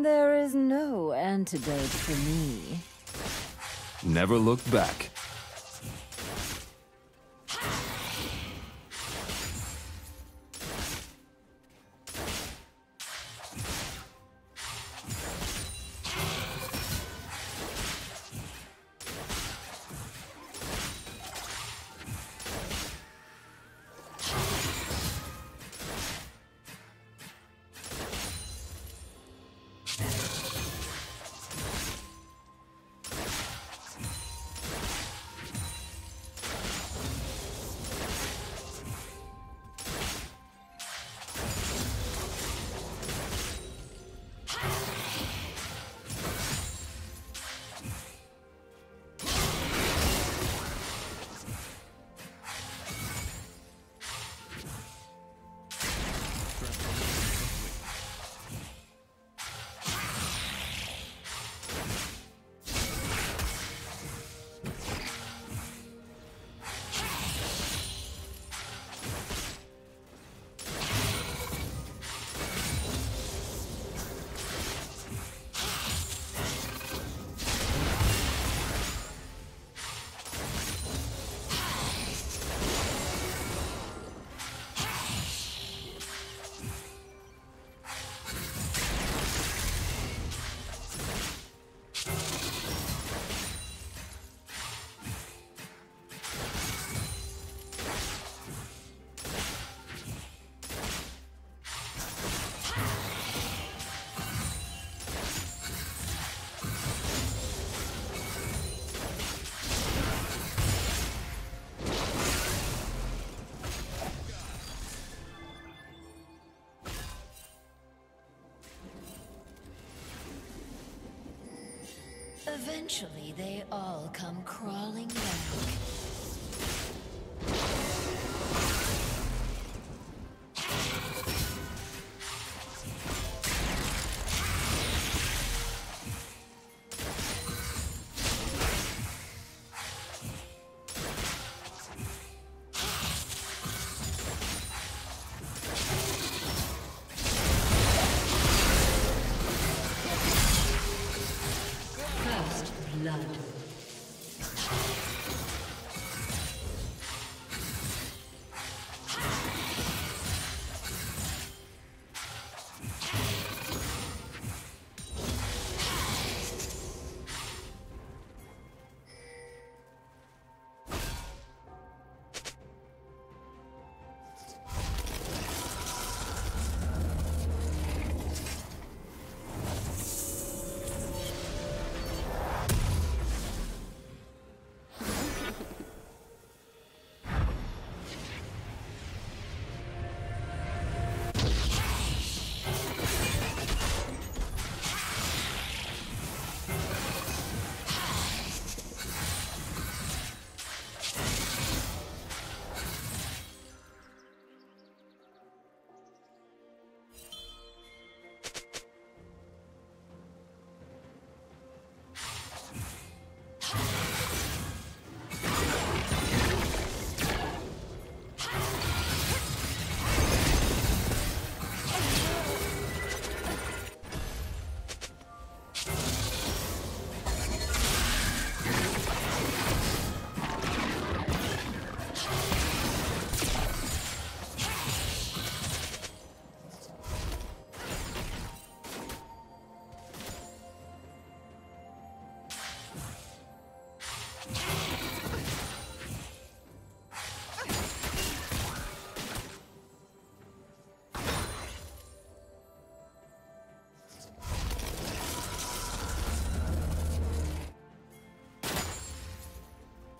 There is no antidote for me. Never look back. Eventually, they all come crawling back.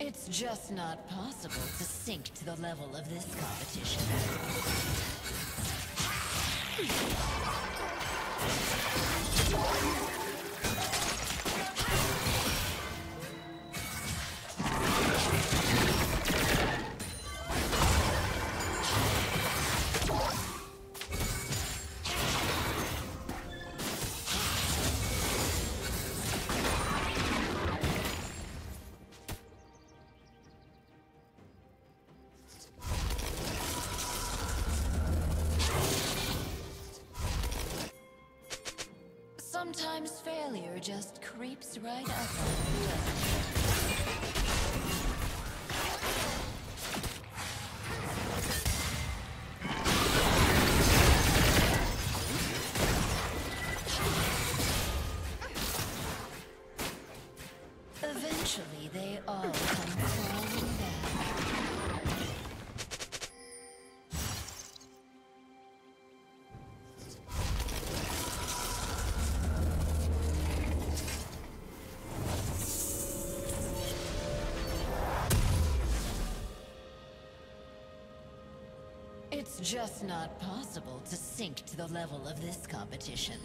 It's just not possible to sink to the level of this competition. Sometimes failure just creeps right up on you. It's just not possible to sink to the level of this competition.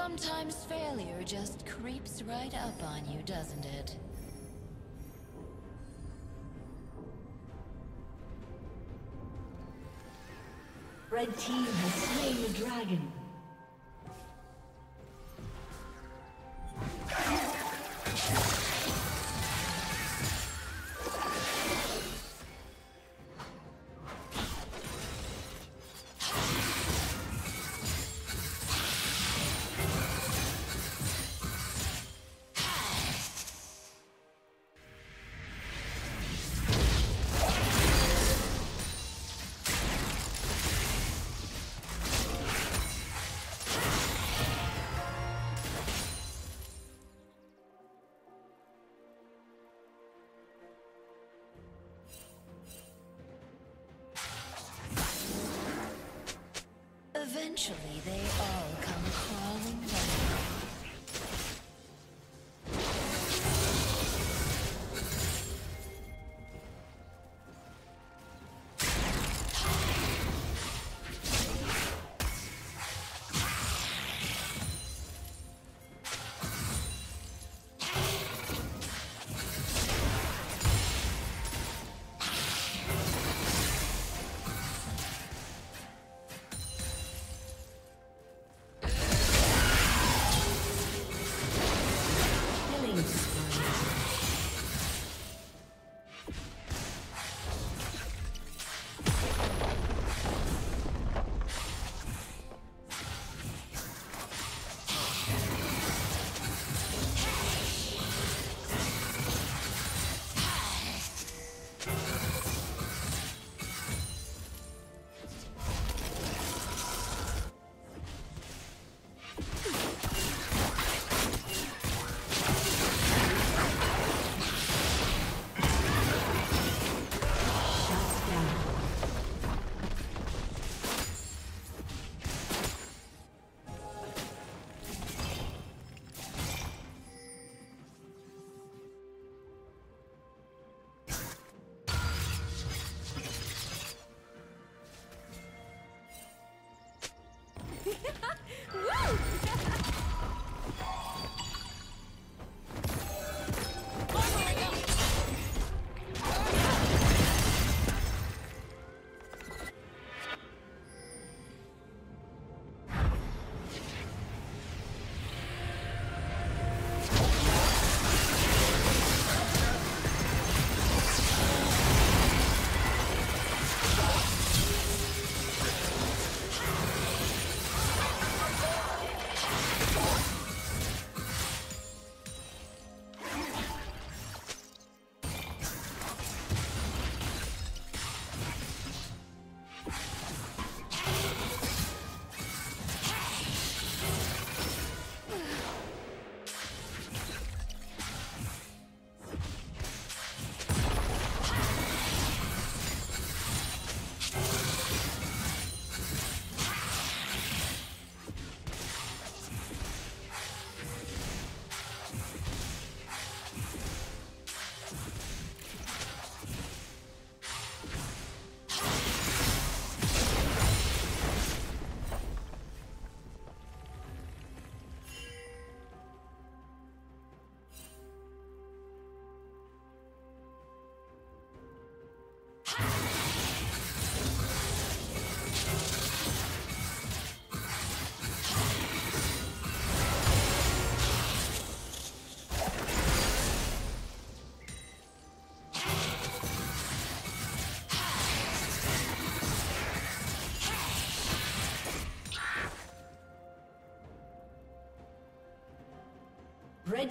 Sometimes failure just creeps right up on you, doesn't it? Red team has slain the dragon. Eventually, they all come crawling down. Red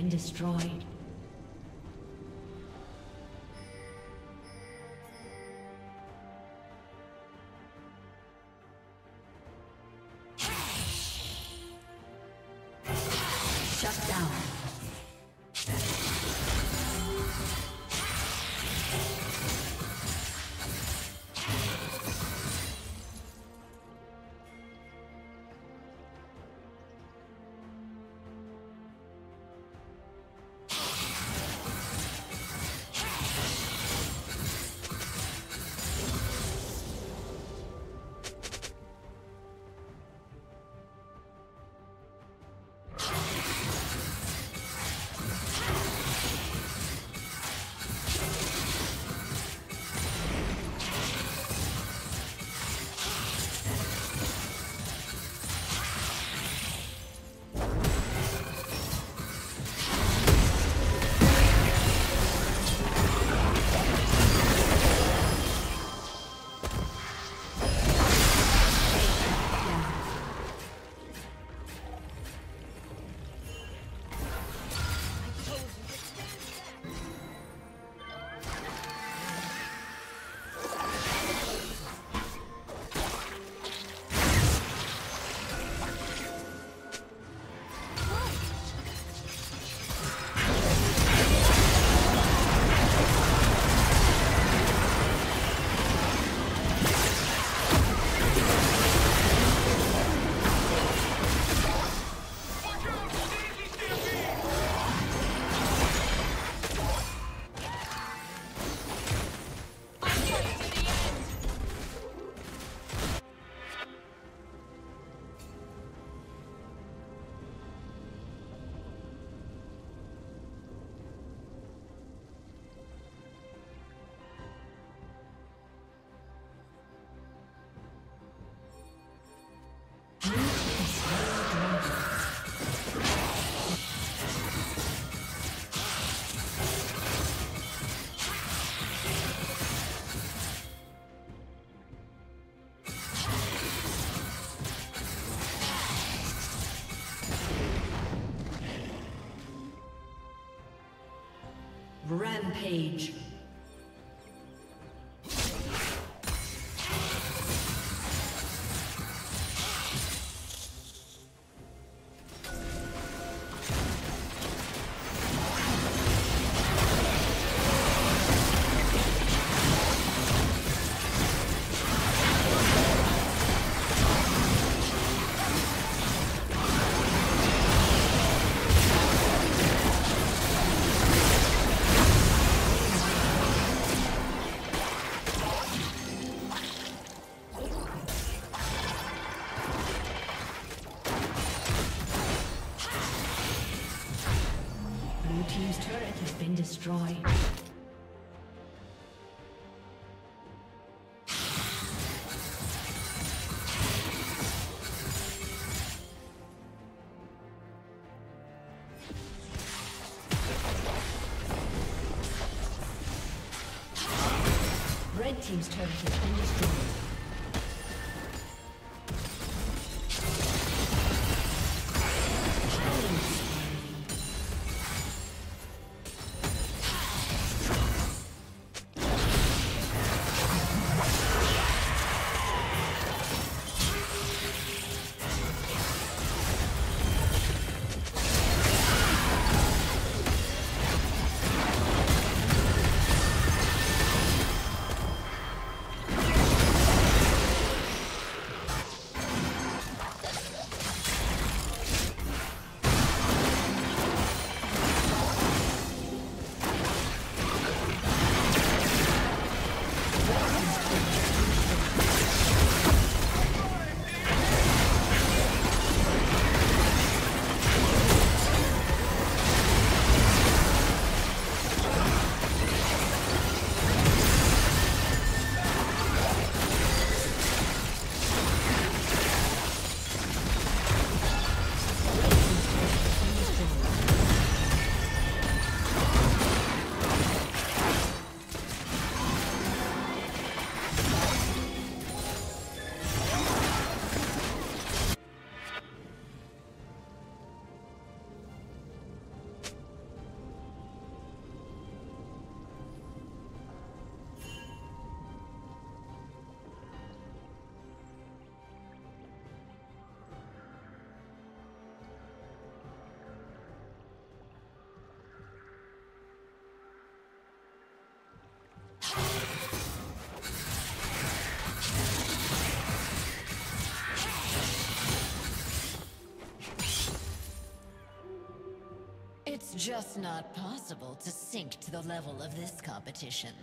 been destroyed. Page. Destroyed. Red team's turret has been destroyed. It's just not possible to sink to the level of this competition.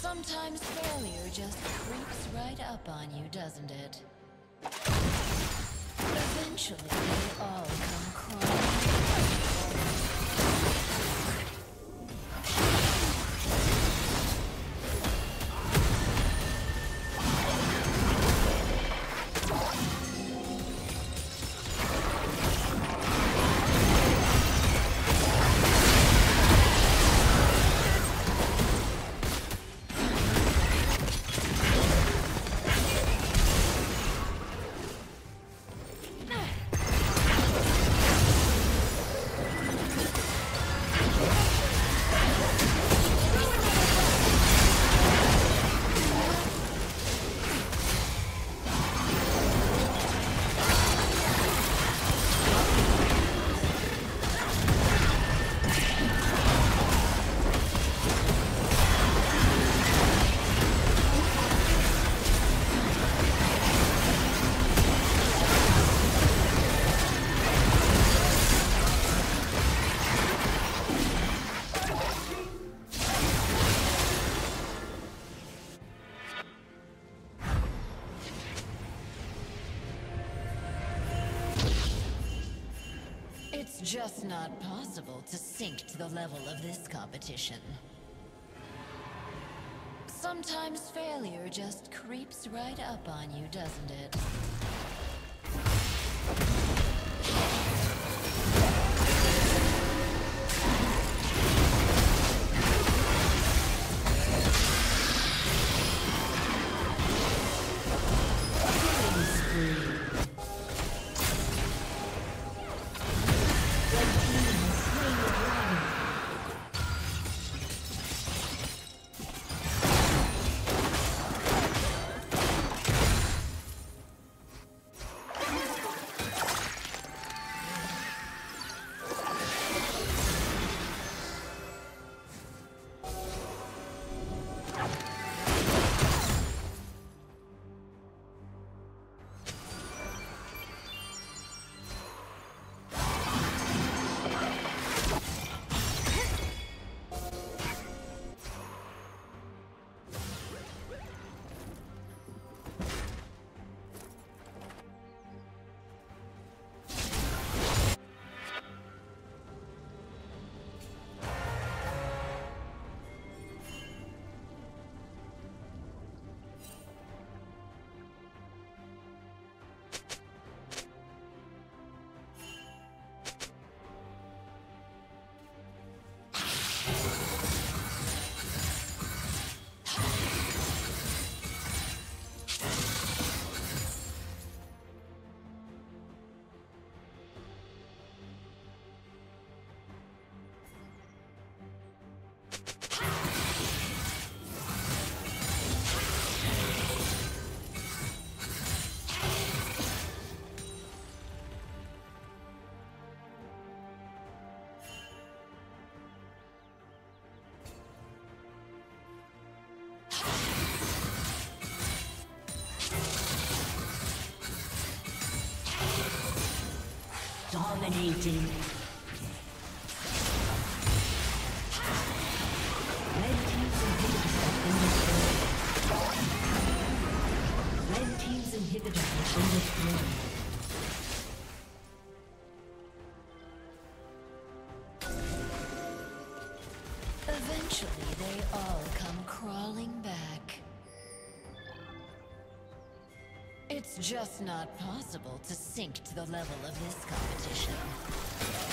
Sometimes failure just creeps right up on you, doesn't it? Eventually, they all come crawling. It's just not possible to sink to the level of this competition. Sometimes failure just creeps right up on you, doesn't it? Dominating. Red team's inhibitor has been destroyed. Eventually, they all come crawling back. It's just not possible to sink to the level of this competition.